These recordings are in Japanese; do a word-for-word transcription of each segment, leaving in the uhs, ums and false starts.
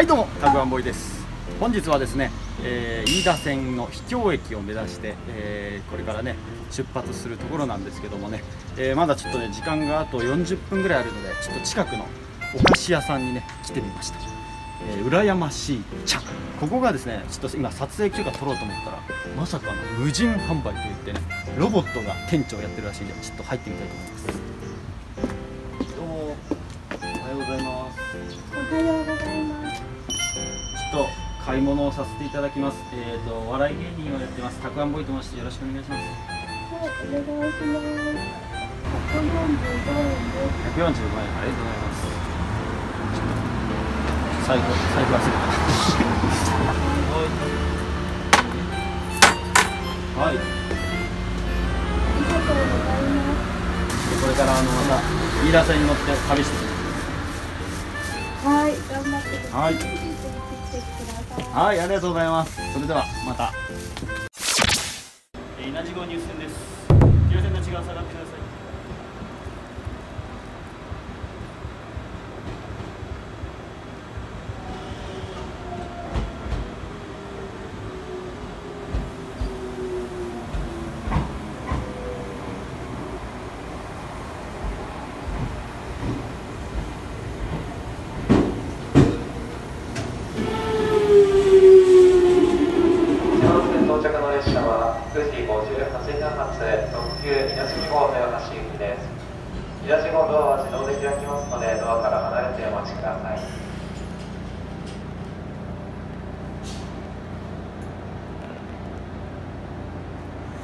はいどうも、タグワンボーイです。本日はですね、えー、飯田線の秘境駅を目指して、えー、これからね出発するところなんですけどもね、えー、まだちょっとね時間があとよんじゅっぷんぐらいあるので、ちょっと近くのお菓子屋さんにね来てみました。えー、羨ましいちゃん、ここがですねちょっと今撮影許可取ろうと思ったら、まさかの無人販売といってね、ロボットが店長をやってるらしいんで、ちょっと入ってみたいと思います。どうもおはようございます。おはようございます。ちょっと買い物をさせていただきます。えっ、ー、とお笑い芸人をやってます、たくあんボーイと申して、よろしくお願いします。はい、お願いします。ひゃくよんじゅうごえんです。ひゃくよんじゅうごえん、ありがとうございます。最後、最後忘れた。はい。これからあのまた飯田線に乗って旅してください。はい、頑張ってください。はい。はい、ありがとうございます。それではまた。えー、稲地号入線です。入線の内側下がってください。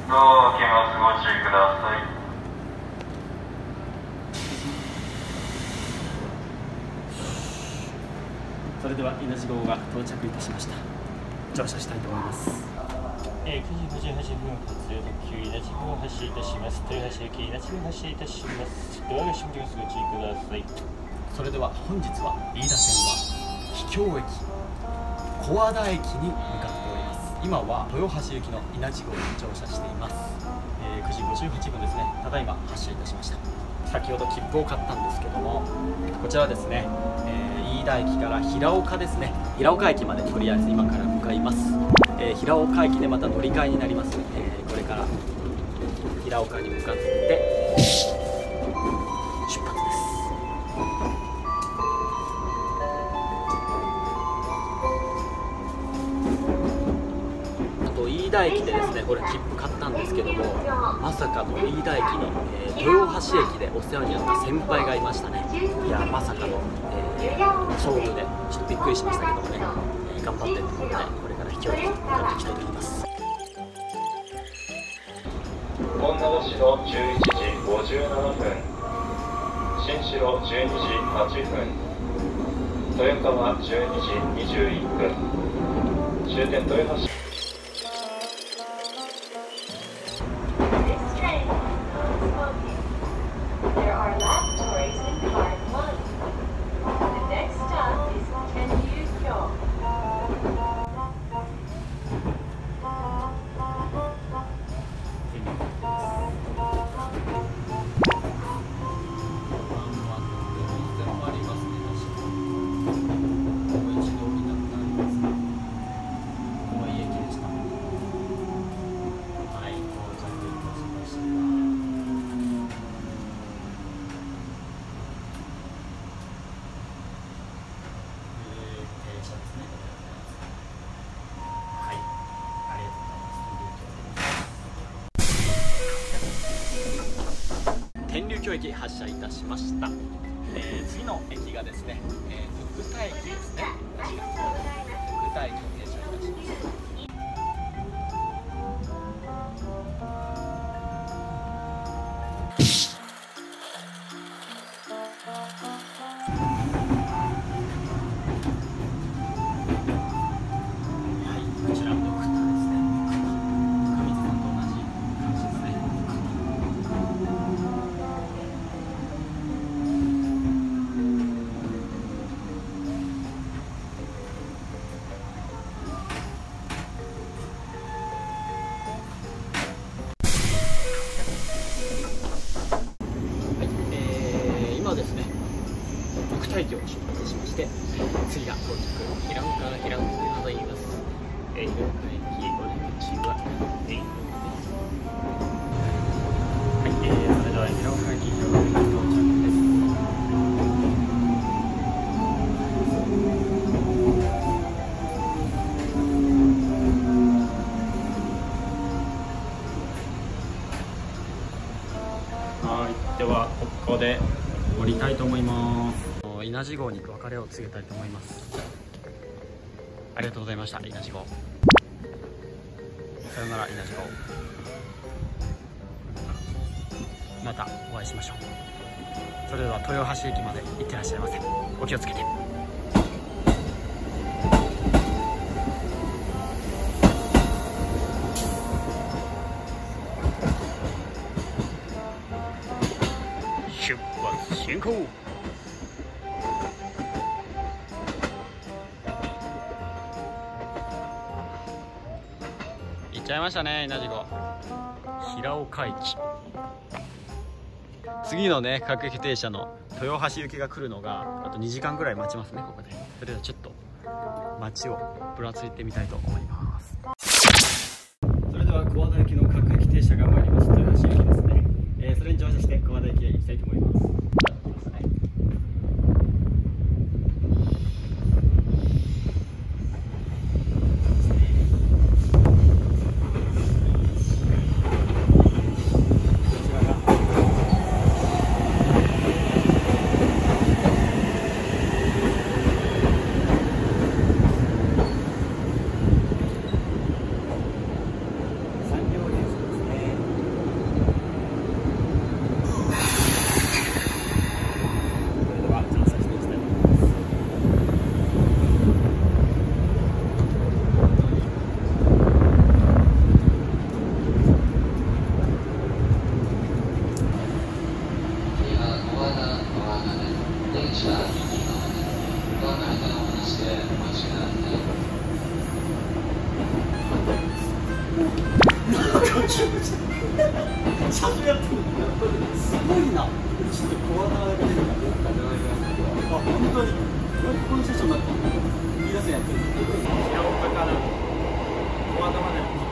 ご検温ご注意ください。それでは稲地号が到着いたしました。乗車したいと思います。えー、くじごじゅうはちふん発特急稲地号を発車いたします。豊橋駅稲地号を発車いたします。ドアの信号をご注意ください。それでは本日は飯田線は秘境駅小和田駅に向かっております。今は豊橋行きの稲地号に乗車しています。えー、くじごじゅうはちふんですね。ただいま発車いたしました。先ほど切符を買ったんですけども、こちらですね、えー、飯田駅から平岡ですね、平岡駅までとりあえず今から向かいます。えー、平岡駅でまた乗り換えになりますので、えー、これから平岡に向かって出発です。飯田駅でですね、これ切符買ったんですけども、まさかの飯田駅の、えー、豊橋駅でお世話になった先輩がいましたね。いや、まさかの、えー、勝負でちょっとびっくりしましたけどもね、えー、頑張ってるところで、これから秘境に向かっていきたいと思います。本名護市のじゅういちじごじゅうななふん、新城じゅうにじはちふん、豊川じゅうにじにじゅういっぷん、終点豊橋。天竜峡駅発車いたしました。えー、次の駅がですね、えー、と具体駅ですね。確か具体駅に停車いたします。次が到着、平岡の平岡でございます。えー、平岡駅、こんにちは。えー、はい、えー、それでは平岡駅、平岡駅到着です。はい、ではここで降りたいと思います。稲地号に行く別れを告げたいと思います。ありがとうございました。稲地号、さよなら。稲地号、またお会いしましょう。それでは豊橋駅まで行ってらっしゃいませ。お気をつけて。出発進行。行っちゃいましたね、稲地号。平岡駅、次のね各駅停車の豊橋行きが来るのがあとにじかんぐらい待ちますね、ここで。それではちょっと街をぶらついてみたいと思います。それでは小和田駅の各駅停車が参りました。豊橋駅ですね、えー、それに乗車して小和田駅へ行きたいと思います。行きますね。平岡から小和田まで。